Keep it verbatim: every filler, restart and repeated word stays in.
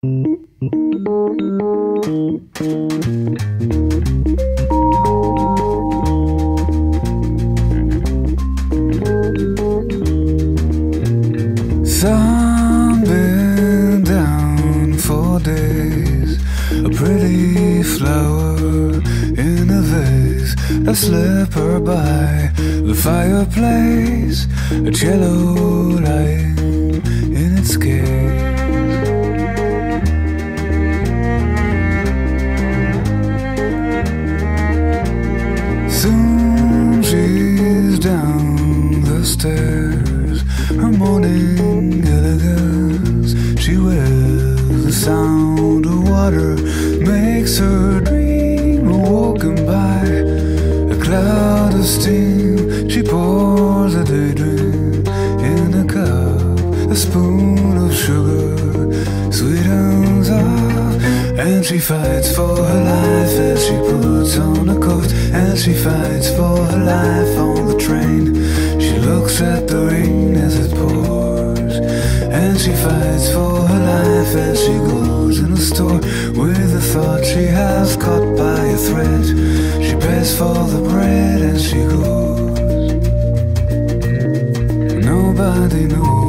Sun been down for days, a pretty flower in a vase, a slipper by the fireplace, a cello lying in its case. Soon she's down the stairs, her morning elegance she wears. The sound of water makes her dream of walking by a cloud of steam. She pours a daydream in a cup, a spoon of sugar sweetens up, and she fights for her life as she puts on a coat. As she fights for her life on the train, she looks at the rain as it pours. And she fights for her life as she goes in a store, with a thought she has caught by a thread. She pays for the bread and she goes. Nobody knows.